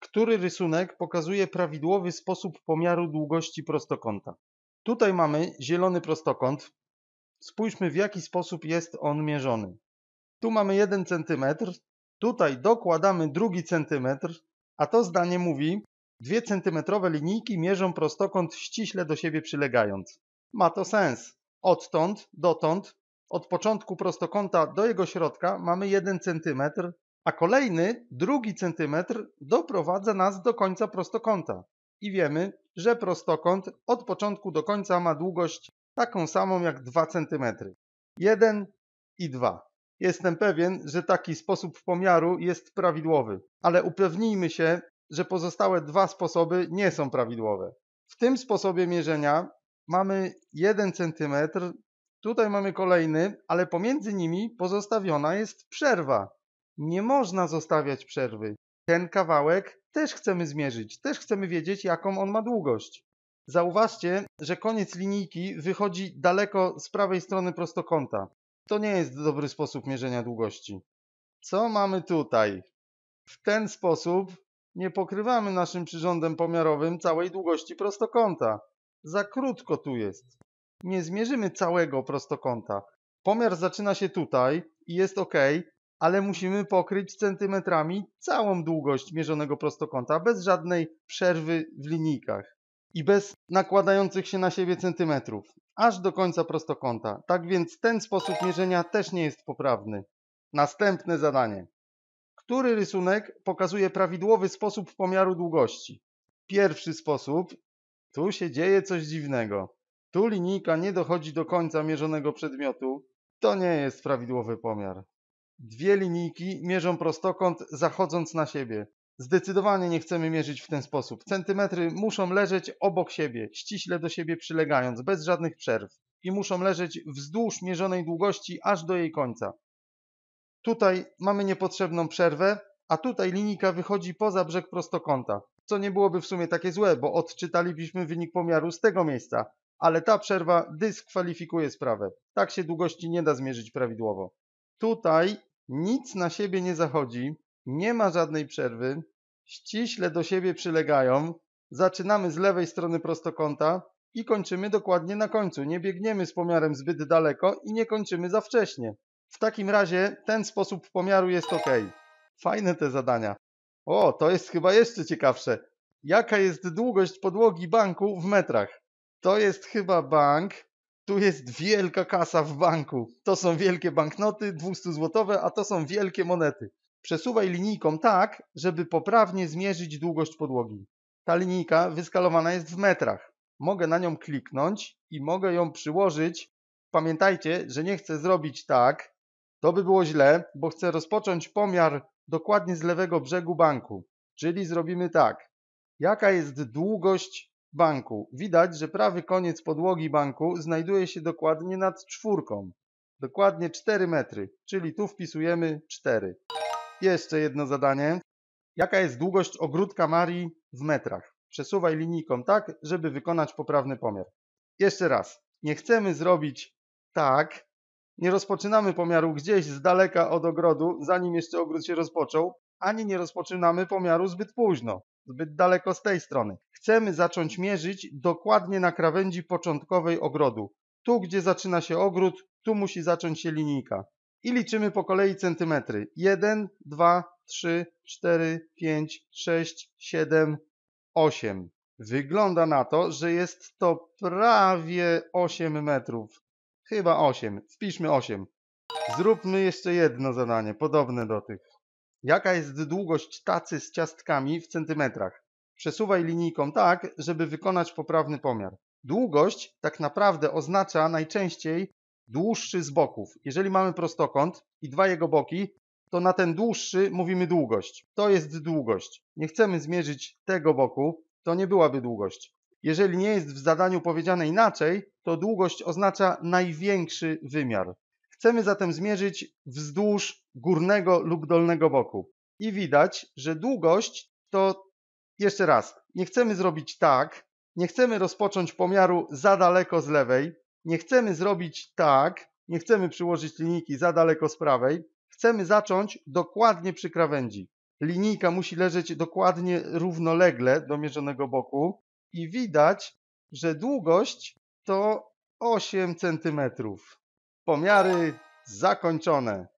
który rysunek pokazuje prawidłowy sposób pomiaru długości prostokąta. Tutaj mamy zielony prostokąt. Spójrzmy, w jaki sposób jest on mierzony. Tu mamy 1 cm, tutaj dokładamy drugi centymetr, a to zdanie mówi, dwie centymetrowe linijki mierzą prostokąt ściśle do siebie przylegając. Ma to sens. Odtąd, dotąd, od początku prostokąta do jego środka mamy 1 cm, a kolejny, drugi centymetr doprowadza nas do końca prostokąta. I wiemy, że prostokąt od początku do końca ma długość taką samą jak 2 cm. 1 i 2. Jestem pewien, że taki sposób pomiaru jest prawidłowy, ale upewnijmy się, że pozostałe dwa sposoby nie są prawidłowe. W tym sposobie mierzenia mamy 1 cm, tutaj mamy kolejny, ale pomiędzy nimi pozostawiona jest przerwa. Nie można zostawiać przerwy. Ten kawałek też chcemy zmierzyć, też chcemy wiedzieć, jaką on ma długość. Zauważcie, że koniec linijki wychodzi daleko z prawej strony prostokąta. To nie jest dobry sposób mierzenia długości. Co mamy tutaj? W ten sposób nie pokrywamy naszym przyrządem pomiarowym całej długości prostokąta. Za krótko tu jest. Nie zmierzymy całego prostokąta. Pomiar zaczyna się tutaj i jest ok, ale musimy pokryć centymetrami całą długość mierzonego prostokąta, bez żadnej przerwy w linijkach i bez nakładających się na siebie centymetrów, aż do końca prostokąta. Tak więc ten sposób mierzenia też nie jest poprawny. Następne zadanie. Który rysunek pokazuje prawidłowy sposób pomiaru długości? Pierwszy sposób. Tu się dzieje coś dziwnego. Tu linijka nie dochodzi do końca mierzonego przedmiotu. To nie jest prawidłowy pomiar. Dwie linijki mierzą prostokąt zachodząc na siebie. Zdecydowanie nie chcemy mierzyć w ten sposób. Centymetry muszą leżeć obok siebie, ściśle do siebie przylegając, bez żadnych przerw. I muszą leżeć wzdłuż mierzonej długości aż do jej końca. Tutaj mamy niepotrzebną przerwę, a tutaj linijka wychodzi poza brzeg prostokąta. Co nie byłoby w sumie takie złe, bo odczytalibyśmy wynik pomiaru z tego miejsca. Ale ta przerwa dyskwalifikuje sprawę. Tak się długości nie da zmierzyć prawidłowo. Tutaj nic na siebie nie zachodzi. Nie ma żadnej przerwy, ściśle do siebie przylegają, zaczynamy z lewej strony prostokąta i kończymy dokładnie na końcu. Nie biegniemy z pomiarem zbyt daleko i nie kończymy za wcześnie. W takim razie ten sposób pomiaru jest ok. Fajne te zadania. O, to jest chyba jeszcze ciekawsze. Jaka jest długość podłogi banku w metrach? To jest chyba bank. Tu jest wielka kasa w banku. To są wielkie banknoty 200-złotowe, a to są wielkie monety. Przesuwaj linijką tak, żeby poprawnie zmierzyć długość podłogi. Ta linijka wyskalowana jest w metrach. Mogę na nią kliknąć i mogę ją przyłożyć. Pamiętajcie, że nie chcę zrobić tak. To by było źle, bo chcę rozpocząć pomiar dokładnie z lewego brzegu banku. Czyli zrobimy tak. Jaka jest długość banku? Widać, że prawy koniec podłogi banku znajduje się dokładnie nad czwórką. Dokładnie 4 metry, czyli tu wpisujemy 4. Jeszcze jedno zadanie. Jaka jest długość ogródka Marii w metrach? Przesuwaj linijką tak, żeby wykonać poprawny pomiar. Jeszcze raz. Nie chcemy zrobić tak. Nie rozpoczynamy pomiaru gdzieś z daleka od ogrodu, zanim jeszcze ogród się rozpoczął, ani nie rozpoczynamy pomiaru zbyt późno, zbyt daleko z tej strony. Chcemy zacząć mierzyć dokładnie na krawędzi początkowej ogrodu. Tu, gdzie zaczyna się ogród, tu musi zacząć się linijka. I liczymy po kolei centymetry. 1, 2, 3, 4, 5, 6, 7, 8. Wygląda na to, że jest to prawie 8 metrów. Chyba 8. Wpiszmy 8. Zróbmy jeszcze jedno zadanie, podobne do tych. Jaka jest długość tacy z ciastkami w centymetrach? Przesuwaj linijką tak, żeby wykonać poprawny pomiar. Długość tak naprawdę oznacza najczęściej dłuższy z boków. Jeżeli mamy prostokąt i dwa jego boki, to na ten dłuższy mówimy długość. To jest długość. Nie chcemy zmierzyć tego boku, to nie byłaby długość. Jeżeli nie jest w zadaniu powiedziane inaczej, to długość oznacza największy wymiar. Chcemy zatem zmierzyć wzdłuż górnego lub dolnego boku. I widać, że długość to, jeszcze raz, nie chcemy zrobić tak, nie chcemy rozpocząć pomiaru za daleko z lewej, nie chcemy zrobić tak, nie chcemy przyłożyć linijki za daleko z prawej, chcemy zacząć dokładnie przy krawędzi. linijka musi leżeć dokładnie równolegle do mierzonego boku i widać, że długość to 8 cm. Pomiary zakończone.